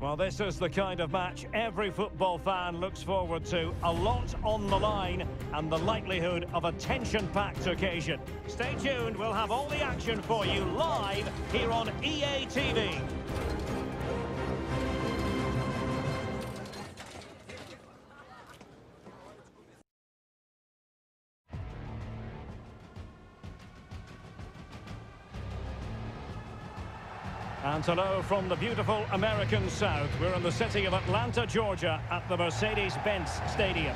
Well, this is the kind of match every football fan looks forward to. A lot on the line and the likelihood of a tension-packed occasion. Stay tuned, we'll have all the action for you live here on EA TV. And hello from the beautiful American South. We're in the city of Atlanta, Georgia, at the Mercedes-Benz Stadium.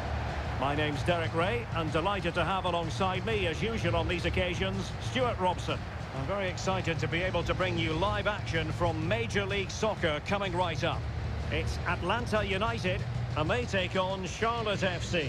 My name's Derek Ray, and delighted to have alongside me, as usual on these occasions, Stuart Robson. I'm very excited to be able to bring you live action from Major League Soccer coming right up. It's Atlanta United, and they take on Charlotte FC.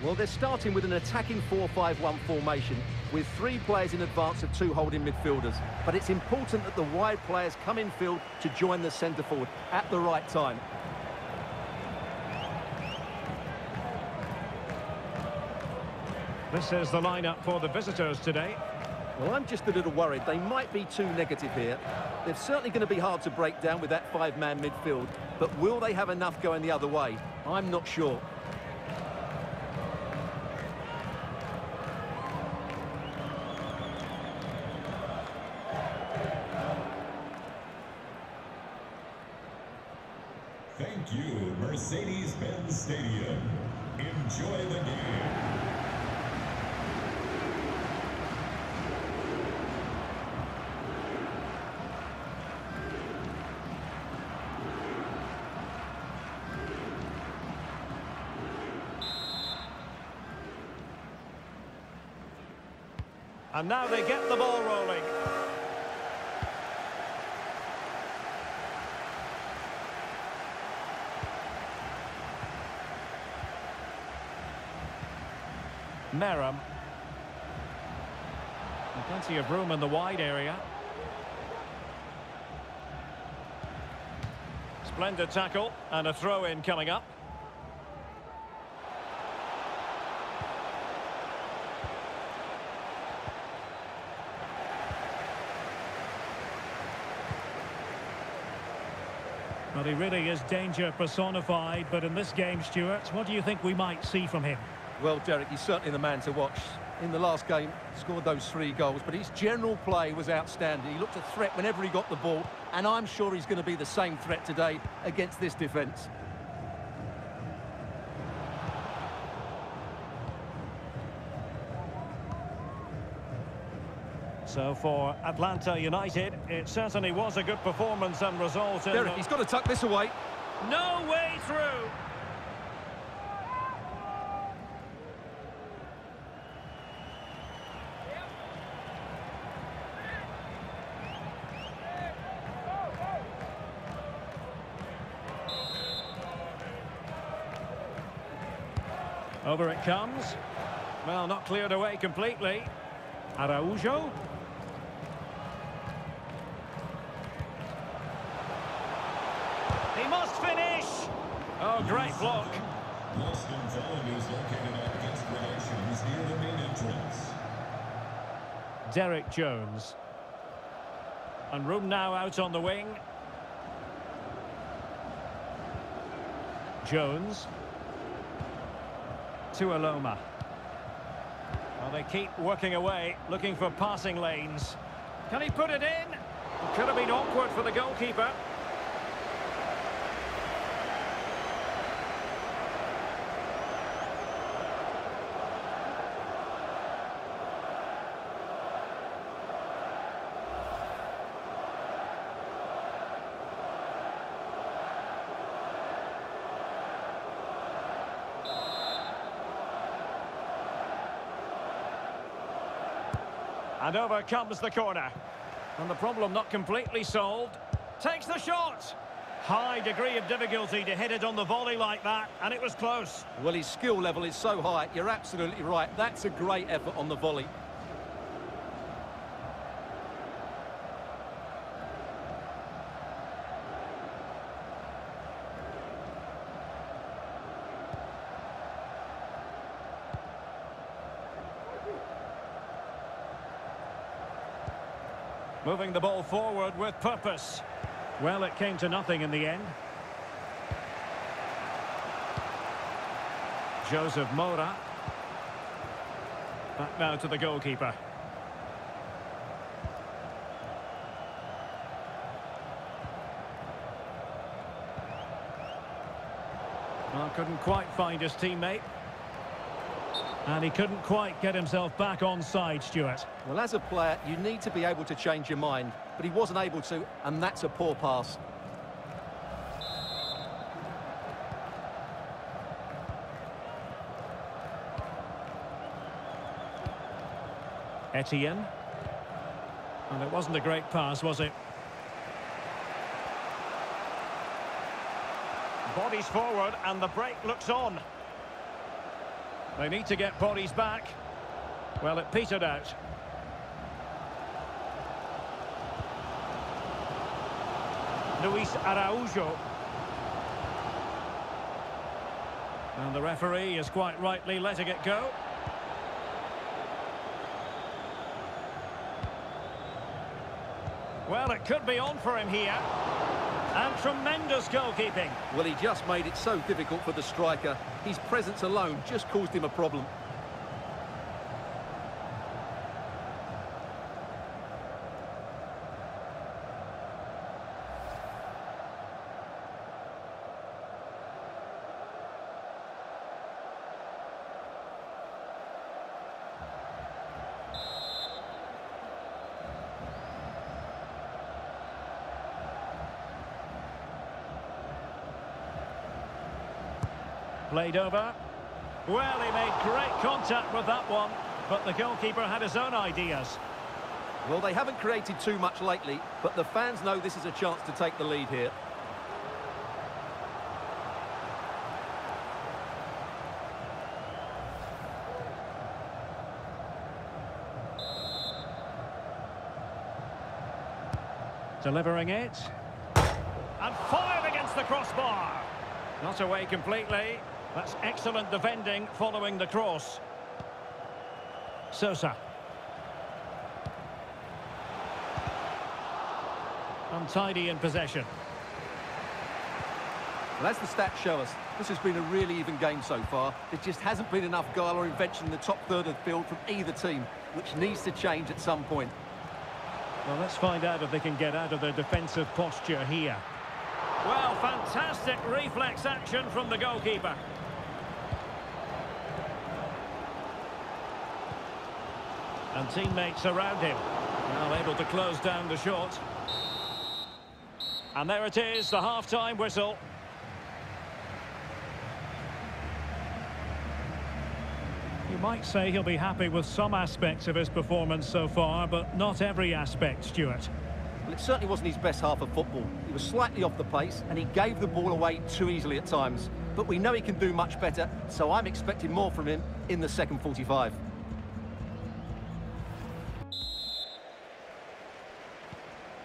Well, they're starting with an attacking 4-5-1 formation with three players in advance of two holding midfielders. But it's important that the wide players come in field to join the centre forward at the right time. This is the lineup for the visitors today. Well, I'm just a little worried. They might be too negative here. They're certainly going to be hard to break down with that five-man midfield. But will they have enough going the other way? I'm not sure. Thank you, Mercedes-Benz Stadium. Enjoy the game. And now they get the ball rolling. Meram. Plenty of room in the wide area. Splendid tackle and a throw-in coming up. Well, he really is danger personified, but in this game, Stuart, what do you think we might see from him? Well, Derek, he's certainly the man to watch. In the last game, scored those three goals, but his general play was outstanding. He looked a threat whenever he got the ball, and I'm sure he's going to be the same threat today against this defence. So for Atlanta United, it certainly was a good performance and result. Derek, he's got to tuck this away. No way through. Over it comes. Well, not cleared away completely. Araujo. He must finish. Oh, great block. Los Gonzalez is located up against relations near the main entrance. Derek Jones. And room now out on the wing. Jones. To Aloma. Well, they keep working away, looking for passing lanes. Can he put it in? It could have been awkward for the goalkeeper. And over comes the corner. And the problem not completely solved. Takes the shot. High degree of difficulty to head it on the volley like that, and it was close. Well, his skill level is so high, you're absolutely right. That's a great effort on the volley. Moving the ball forward with purpose. Well, it came to nothing in the end. Joseph Mora. Back now to the goalkeeper. Well, couldn't quite find his teammate. And he couldn't quite get himself back on side, Stuart. Well, as a player, you need to be able to change your mind, but he wasn't able to, and that's a poor pass. Etienne. And it wasn't a great pass, was it? Bodies forward, and the break looks on. They need to get bodies back. Well, it petered out. Luis Araujo. And the referee is quite rightly letting it go. Well, it could be on for him here. And tremendous goalkeeping. Well, he just made it so difficult for the striker. His presence alone just caused him a problem. Played over. Well, he made great contact with that one, but the goalkeeper had his own ideas. Well, they haven't created too much lately, but the fans know this is a chance to take the lead here. Delivering it. And fired against the crossbar. Not away completely. That's excellent defending following the cross. Sosa. Untidy in possession. Well, as the stats show us, this has been a really even game so far. There just hasn't been enough guile or invention in the top third of the field from either team, which needs to change at some point. Well, let's find out if they can get out of their defensive posture here. Well, fantastic reflex action from the goalkeeper. And teammates around him. Now able to close down the shot. And there it is, the half-time whistle. You might say he'll be happy with some aspects of his performance so far, but not every aspect, Stuart. Well, it certainly wasn't his best half of football. He was slightly off the pace, and he gave the ball away too easily at times. But we know he can do much better, so I'm expecting more from him in the second 45.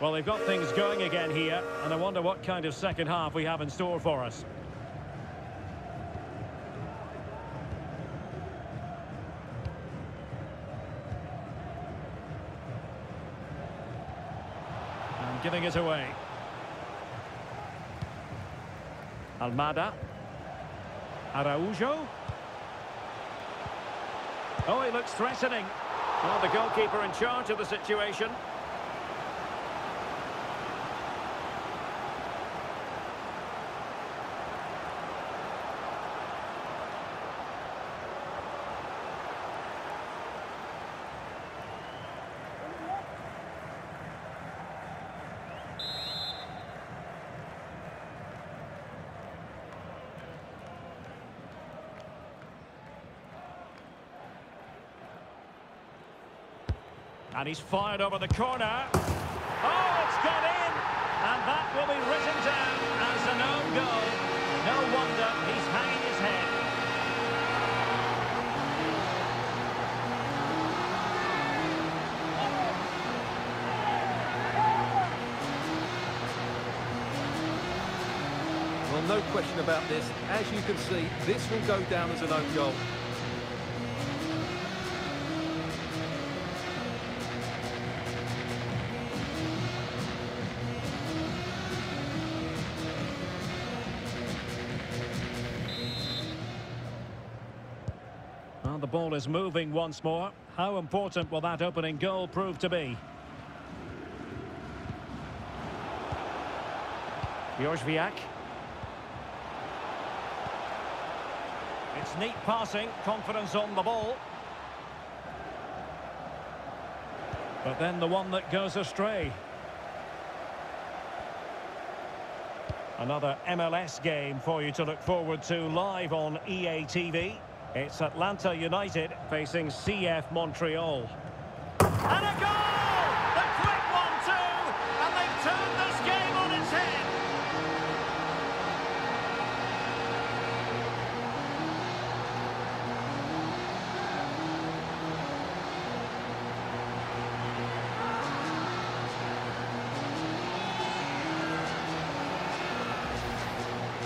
Well, they've got things going again here, and I wonder what kind of second half we have in store for us. Giving it away. Almada. Araujo. Oh, he looks threatening. Well, the goalkeeper in charge of the situation. And he's fired over the corner. Oh, it's got in! And that will be written down as wonder he's hanging his head. Well, no question about this. As you can see, this will go down as an own goal. The ball is moving once more. How important will that opening goal prove to be? Bjorgviak. It's neat passing, confidence on the ball. But then the one that goes astray. Another MLS game for you to look forward to live on EA TV. It's Atlanta United facing CF Montreal. And a goal! The quick one too! And they've turned this game on its head.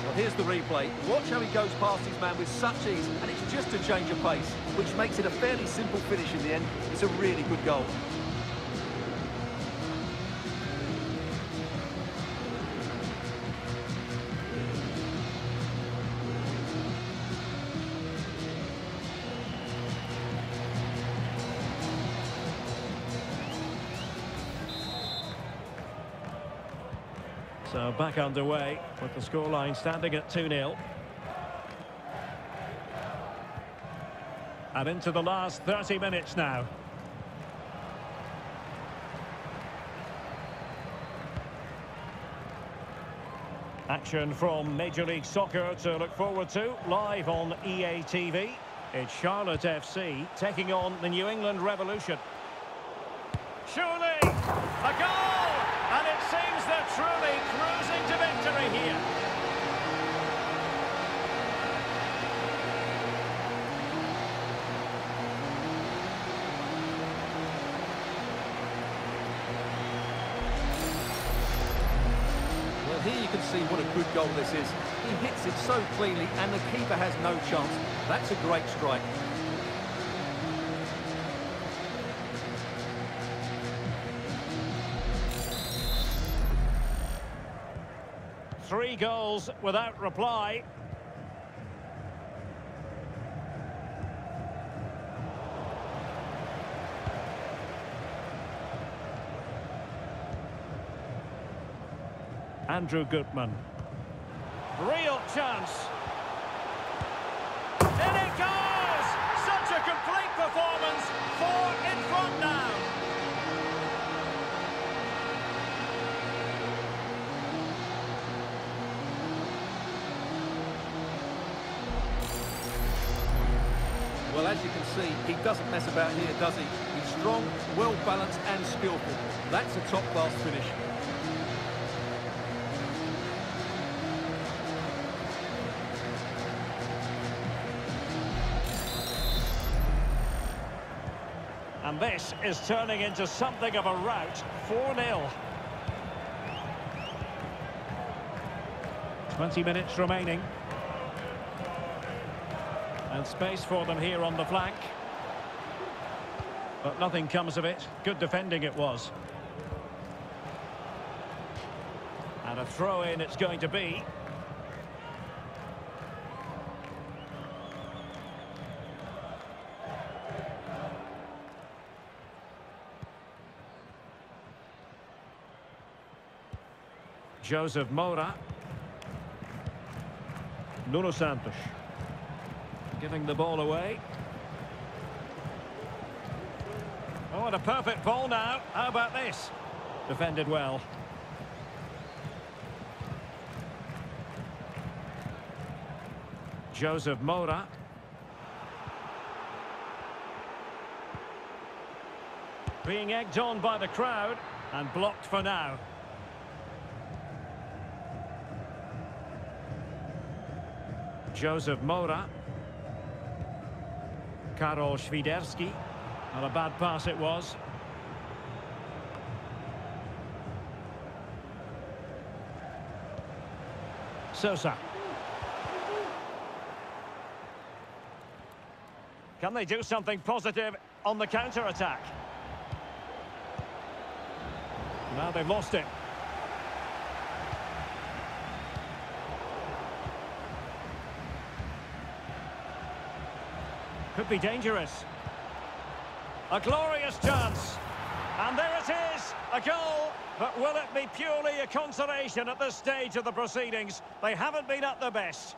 Well, here's the replay. Watch how he goes past his man with such ease, and it's just a change of pace, which makes it a fairly simple finish in the end. It's a really good goal. So back underway with the scoreline standing at 2-0. And into the last 30 minutes now. Action from Major League Soccer to look forward to, live on EA TV. It's Charlotte FC taking on the New England Revolution. Surely, a goal! And it seems they're truly cruising to victory here. Here you can see what a good goal this is. He hits it so cleanly and the keeper has no chance. That's a great strike. Three goals without reply. Andrew Gutman. Real chance. In it goes! Such a complete performance. 4 in front now. Well, as you can see, he doesn't mess about here, does he? He's strong, well-balanced and skillful. That's a top-class finish. And this is turning into something of a rout. 4-0. 20 minutes remaining. And space for them here on the flank. But nothing comes of it. Good defending it was. And a throw-in it's going to be. Joseph Mora. Nuno Santos. Giving the ball away. Oh, and a perfect ball now. How about this? Defended well. Joseph Mora. Being egged on by the crowd and blocked for now. Joseph Mora. Karol Sviderski. Not a bad pass it was. Sosa. Can they do something positive on the counter-attack? Now they've lost it. Could be dangerous. A glorious chance. And there it is, a goal. But will it be purely a consolation at this stage of the proceedings? They haven't been at their best.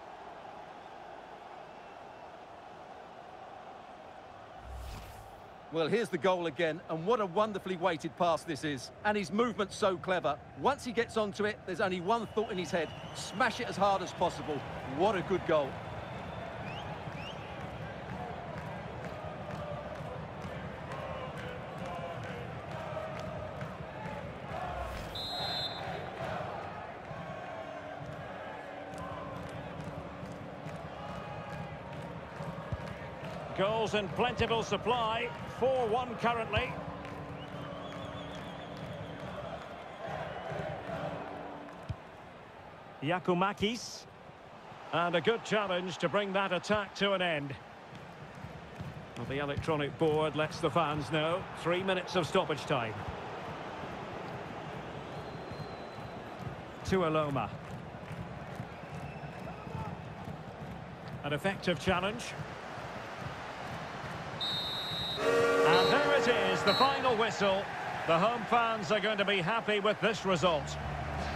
Well, here's the goal again, and what a wonderfully weighted pass this is. And his movement's so clever. Once he gets onto it, there's only one thought in his head. Smash it as hard as possible. What a good goal. Goals in plentiful supply, 4-1 currently. Yakoumakis, and a good challenge to bring that attack to an end. Well, the electronic board lets the fans know 3 minutes of stoppage time. To Aloma. An effective challenge. It is the final whistle. The home fans are going to be happy with this result.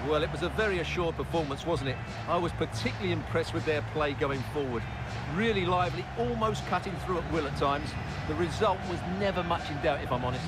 Well, it was a very assured performance, wasn't it? I was particularly impressed with their play going forward. Really lively, almost cutting through at will at times. The result was never much in doubt, if I'm honest.